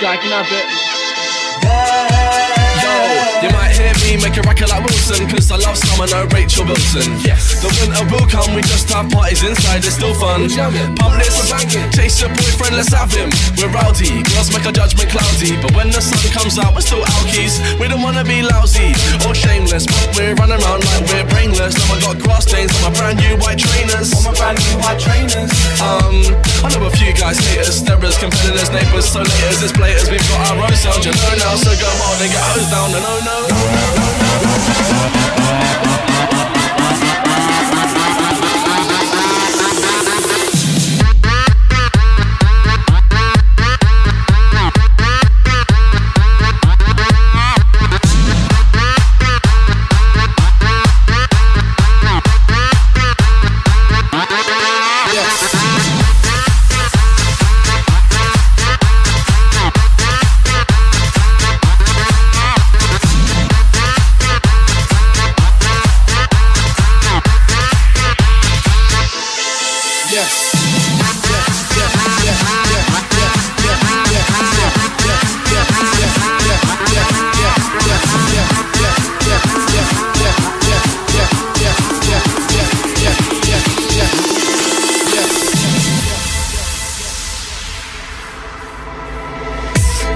jacking up it. Yo, you might hear me make a record like Wilson, cause I love summer, no Rachel Wilson. Yes. The winter will come, we just have parties inside, it's still fun. Pump this, chase your boyfriend, let's have him. We're rowdy, girls make our judgment cloudy, but when the sun comes out, we're still alkies. We don't wanna be lousy or shameless, but we're running around like we're brainless. Now I got grass stains on my brand new white trainers. On my brand new white trainers. I know a few guys, haters, steppers, competitors, neighbours, so laters, it's players, we've got our own sound, you know now, so go on and get hosed down, and oh no.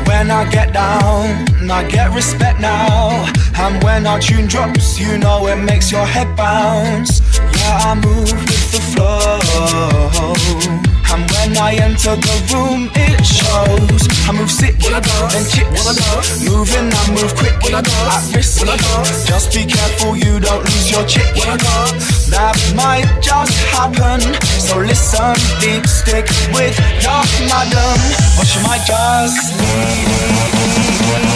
When I get down, I get respect now. And when our tune drops, you know it makes your head bounce. Yeah, I move with the flow. And when I enter the room, it shows. I move sick and kicks, moving, I move quick, I risk it. Just be careful you don't lose your chick. That might just happen, so listen deep, stick with your madam, or she might just leave.